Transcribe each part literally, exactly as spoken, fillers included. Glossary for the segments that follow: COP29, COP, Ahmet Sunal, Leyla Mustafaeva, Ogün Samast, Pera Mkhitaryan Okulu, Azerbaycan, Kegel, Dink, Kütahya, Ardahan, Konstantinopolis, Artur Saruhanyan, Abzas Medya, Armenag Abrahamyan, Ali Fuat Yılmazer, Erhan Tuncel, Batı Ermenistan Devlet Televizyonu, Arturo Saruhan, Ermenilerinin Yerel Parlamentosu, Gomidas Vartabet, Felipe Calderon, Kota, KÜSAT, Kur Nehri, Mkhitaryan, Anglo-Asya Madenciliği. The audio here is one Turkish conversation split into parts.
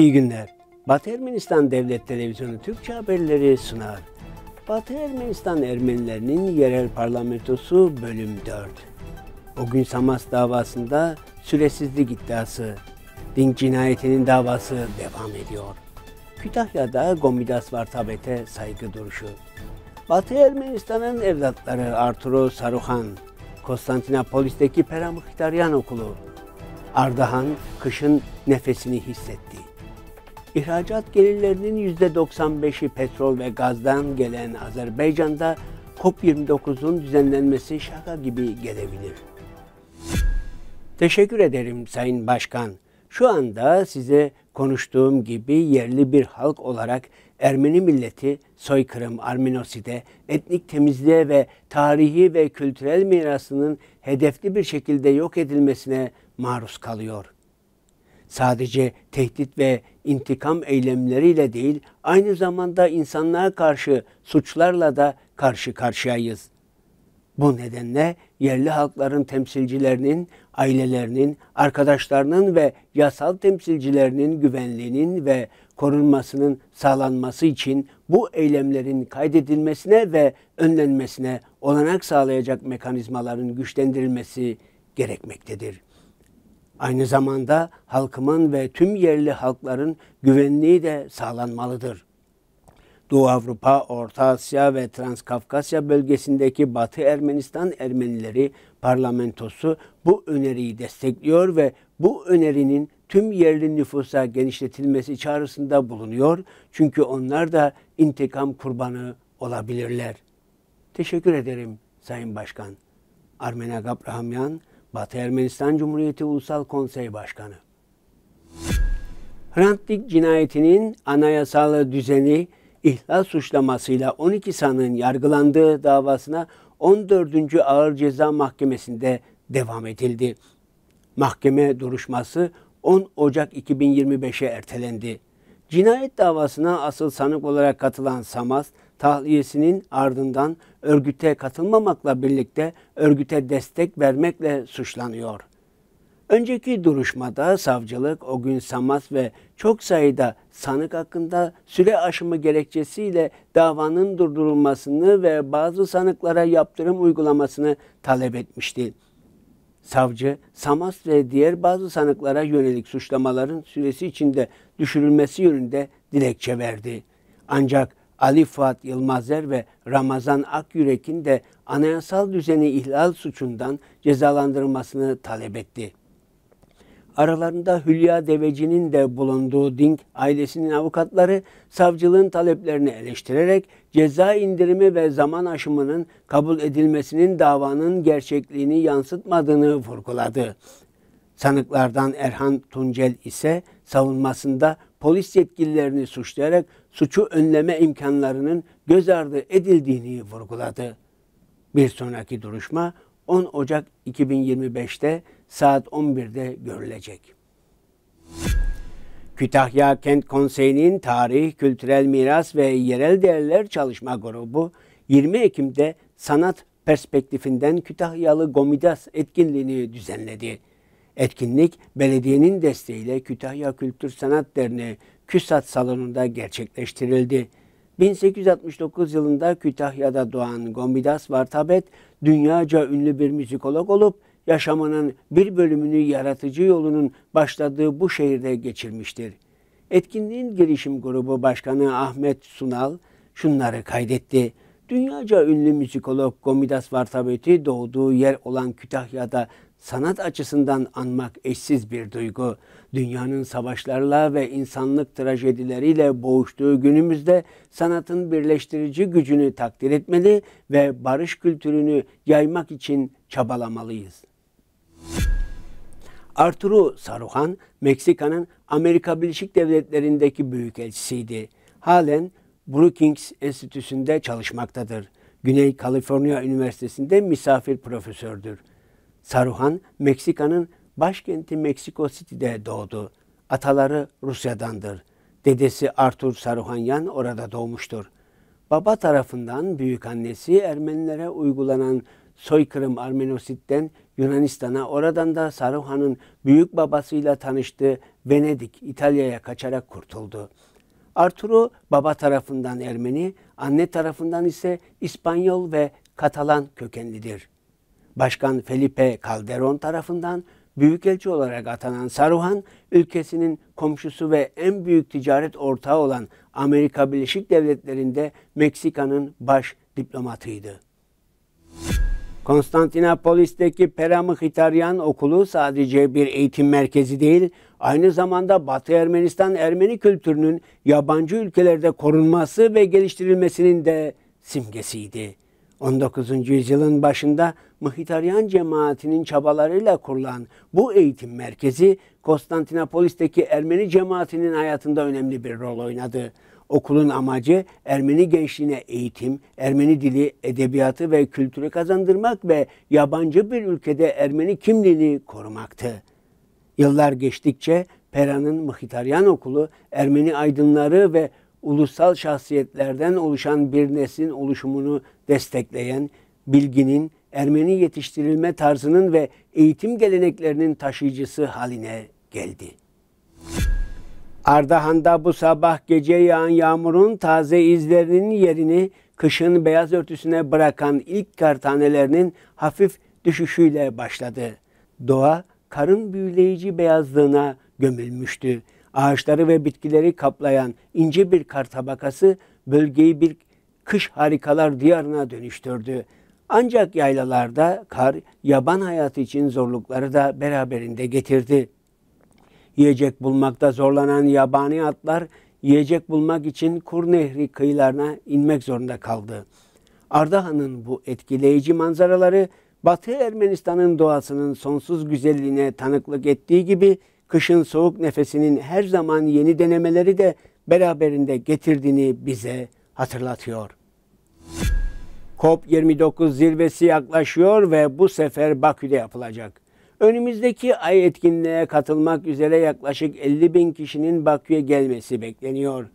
İyi günler. Batı Ermenistan Devlet Televizyonu Türkçe haberleri sunar. Batı Ermenistan Ermenilerinin yerel parlamentosu bölüm dört. Ogün Samast davasında süresizlik iddiası. Dink cinayetinin davası devam ediyor. Kütahya'da Gomidas Vartabet'e saygı duruşu. Batı Ermenistan'ın evlatları Arturo Saruhan, Konstantinopolis'teki Pera Mkhitaryan Okulu, Ardahan kışın nefesini hissetti. İhracat gelirlerinin yüzde doksan beşi petrol ve gazdan gelen Azerbaycan'da COP yirmi dokuz'un düzenlenmesi şaka gibi gelebilir. Teşekkür ederim Sayın Başkan. Şu anda size konuştuğum gibi yerli bir halk olarak Ermeni milleti soykırım, Armenoside, etnik temizliğe ve tarihi ve kültürel mirasının hedefli bir şekilde yok edilmesine maruz kalıyor. Sadece tehdit ve intikam eylemleriyle değil, aynı zamanda insanlığa karşı suçlarla da karşı karşıyayız. Bu nedenle yerli halkların temsilcilerinin, ailelerinin, arkadaşlarının ve yasal temsilcilerinin güvenliğinin ve korunmasının sağlanması için bu eylemlerin kaydedilmesine ve önlenmesine olanak sağlayacak mekanizmaların güçlendirilmesi gerekmektedir. Aynı zamanda halkımın ve tüm yerli halkların güvenliği de sağlanmalıdır. Doğu Avrupa, Orta Asya ve Transkafkasya bölgesindeki Batı Ermenistan Ermenileri parlamentosu bu öneriyi destekliyor ve bu önerinin tüm yerli nüfusa genişletilmesi çağrısında bulunuyor. Çünkü onlar da intikam kurbanı olabilirler. Teşekkür ederim Sayın Başkan. Armenag Abrahamyan, Batı Ermenistan Cumhuriyeti Ulusal Konsey Başkanı. Hrant Dink cinayetinin anayasal düzeni ihlal suçlamasıyla on iki sanığın yargılandığı davasına on dördüncü Ağır Ceza Mahkemesi'nde devam edildi. Mahkeme duruşması on Ocak iki bin yirmi beş'e ertelendi. Cinayet davasına asıl sanık olarak katılan Samast, tahliyesinin ardından örgüte katılmamakla birlikte örgüte destek vermekle suçlanıyor. Önceki duruşmada savcılık Ogün Samast ve çok sayıda sanık hakkında süre aşımı gerekçesiyle davanın durdurulmasını ve bazı sanıklara yaptırım uygulamasını talep etmişti. Savcı, Samast ve diğer bazı sanıklara yönelik suçlamaların süresi içinde düşürülmesi yönünde dilekçe verdi. Ancak Ali Fuat Yılmazer ve Ramazan Akyürek'in de anayasal düzeni ihlal suçundan cezalandırılmasını talep etti. Aralarında Hülya Deveci'nin de bulunduğu Dink ailesinin avukatları savcılığın taleplerini eleştirerek ceza indirimi ve zaman aşımının kabul edilmesinin davanın gerçekliğini yansıtmadığını vurguladı. Sanıklardan Erhan Tuncel ise savunmasında polis yetkililerini suçlayarak suçu önleme imkanlarının göz ardı edildiğini vurguladı. Bir sonraki duruşma on Ocak iki bin yirmi beş'te saat on bir'de görülecek. Kütahya Kent Konseyi'nin Tarih, Kültürel Miras ve Yerel Değerler Çalışma Grubu yirmi Ekim'de sanat perspektifinden Kütahyalı Gomidas etkinliğini düzenledi. Etkinlik belediyenin desteğiyle Kütahya Kültür Sanat Derneği KÜSAT salonunda gerçekleştirildi. bin sekiz yüz altmış dokuz yılında Kütahya'da doğan Gomidas Vartabet, dünyaca ünlü bir müzikolog olup yaşamının bir bölümünü yaratıcı yolunun başladığı bu şehirde geçirmiştir. Etkinliğin girişim grubu başkanı Ahmet Sunal şunları kaydetti. Dünyaca ünlü müzikolog Gomidas Vartabet'i doğduğu yer olan Kütahya'da sanat açısından anmak eşsiz bir duygu. Dünyanın savaşlarla ve insanlık trajedileriyle boğuştuğu günümüzde sanatın birleştirici gücünü takdir etmeli ve barış kültürünü yaymak için çabalamalıyız. Arturo Saruhan, Meksika'nın Amerika Birleşik Devletleri'ndeki büyükelçisiydi. Halen Brookings Enstitüsü'nde çalışmaktadır. Güney Kaliforniya Üniversitesi'nde misafir profesördür. Saruhan, Meksika'nın başkenti Meksiko City'de doğdu. Ataları Rusya'dandır. Dedesi Artur Saruhanyan orada doğmuştur. Baba tarafından büyükannesi Ermenilere uygulanan soykırım Armenosit'ten Yunanistan'a, oradan da Saruhan'ın büyük babasıyla tanıştığı Venedik, İtalya'ya kaçarak kurtuldu. Arturo baba tarafından Ermeni, anne tarafından ise İspanyol ve Katalan kökenlidir. Başkan Felipe Calderon tarafından büyükelçi olarak atanan Saruhan, ülkesinin komşusu ve en büyük ticaret ortağı olan Amerika Birleşik Devletleri'nde Meksika'nın baş diplomatıydı. Konstantinopolis'teki Pera Mkhitaryan Okulu sadece bir eğitim merkezi değil, aynı zamanda Batı Ermenistan Ermeni kültürünün yabancı ülkelerde korunması ve geliştirilmesinin de simgesiydi. on dokuzuncu yüzyılın başında Mkhitaryan cemaatinin çabalarıyla kurulan bu eğitim merkezi, Konstantinopolis'teki Ermeni cemaatinin hayatında önemli bir rol oynadı. Okulun amacı Ermeni gençliğine eğitim, Ermeni dili, edebiyatı ve kültürü kazandırmak ve yabancı bir ülkede Ermeni kimliğini korumaktı. Yıllar geçtikçe Pera'nın Mkhitaryan Okulu, Ermeni aydınları ve ulusal şahsiyetlerden oluşan bir neslin oluşumunu destekleyen, bilginin, Ermeni yetiştirilme tarzının ve eğitim geleneklerinin taşıyıcısı haline geldi. Ardahan'da bu sabah gece yağan yağmurun taze izlerinin yerini kışın beyaz örtüsüne bırakan ilk kar tanelerinin hafif düşüşüyle başladı. Doğa karın büyüleyici beyazlığına gömülmüştü. Ağaçları ve bitkileri kaplayan ince bir kar tabakası bölgeyi bir kış harikalar diyarına dönüştürdü. Ancak yaylalarda kar, yaban hayatı için zorlukları da beraberinde getirdi. Yiyecek bulmakta zorlanan yabani atlar, yiyecek bulmak için Kur Nehri kıyılarına inmek zorunda kaldı. Ardahan'ın bu etkileyici manzaraları, Batı Ermenistan'ın doğasının sonsuz güzelliğine tanıklık ettiği gibi, kışın soğuk nefesinin her zaman yeni denemeleri de beraberinde getirdiğini bize hatırlatıyor. COP yirmi dokuz zirvesi yaklaşıyor ve bu sefer Bakü'de yapılacak. Önümüzdeki ay etkinliğe katılmak üzere yaklaşık elli bin kişinin Bakü'ye gelmesi bekleniyor.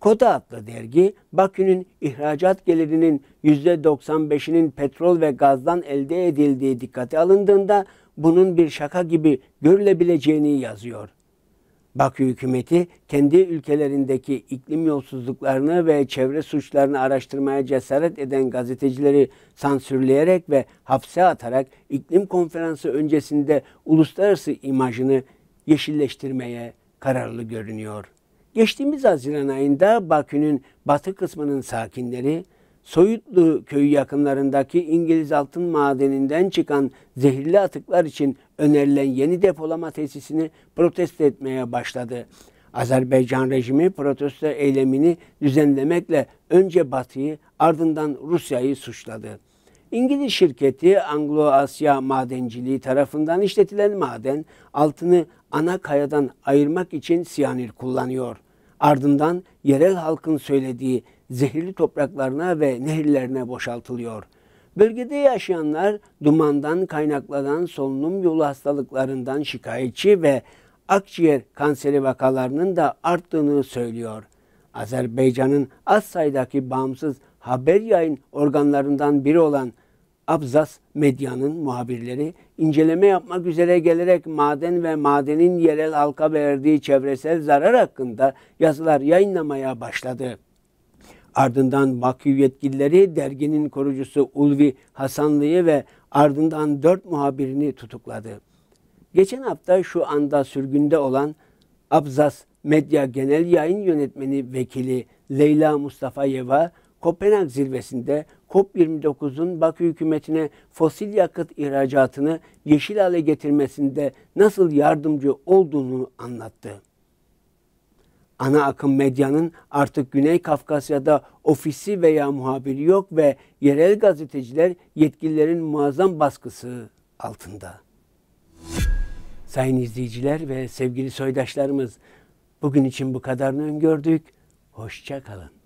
Kota adlı dergi, Bakü'nün ihracat gelirinin yüzde doksan beşinin petrol ve gazdan elde edildiği dikkate alındığında bunun bir şaka gibi görülebileceğini yazıyor. Bakü hükümeti kendi ülkelerindeki iklim yolsuzluklarını ve çevre suçlarını araştırmaya cesaret eden gazetecileri sansürleyerek ve hapse atarak iklim konferansı öncesinde uluslararası imajını yeşilleştirmeye kararlı görünüyor. Geçtiğimiz Haziran ayında Bakü'nün batı kısmının sakinleri, Soyutlu köyü yakınlarındaki İngiliz altın madeninden çıkan zehirli atıklar için önerilen yeni depolama tesisini protesto etmeye başladı. Azerbaycan rejimi protesto eylemini düzenlemekle önce Batı'yı ardından Rusya'yı suçladı. İngiliz şirketi Anglo-Asya Madenciliği tarafından işletilen maden, altını ana kayadan ayırmak için siyanür kullanıyor. Ardından yerel halkın söylediği zehirli topraklarına ve nehirlerine boşaltılıyor. Bölgede yaşayanlar dumandan kaynaklanan solunum yolu hastalıklarından şikayetçi ve akciğer kanseri vakalarının da arttığını söylüyor. Azerbaycan'ın az sayıdaki bağımsız haber yayın organlarından biri olan Abzas Medya'nın muhabirleri inceleme yapmak üzere gelerek maden ve madenin yerel halka verdiği çevresel zarar hakkında yazılar yayınlamaya başladı. Ardından Bakü yetkilileri derginin kurucusu Ulvi Hasanlı'yı ve ardından dört muhabirini tutukladı. Geçen hafta şu anda sürgünde olan Abzas Medya Genel Yayın Yönetmeni Vekili Leyla Mustafaeva, Kopenhag zirvesinde COP yirmi dokuzun Bakü hükümetine fosil yakıt ihracatını yeşil hale getirmesinde nasıl yardımcı olduğunu anlattı. Ana akım medyanın artık Güney Kafkasya'da ofisi veya muhabiri yok ve yerel gazeteciler yetkililerin muazzam baskısı altında. Sayın izleyiciler ve sevgili soydaşlarımız, bugün için bu kadarını öngördük. Hoşça kalın.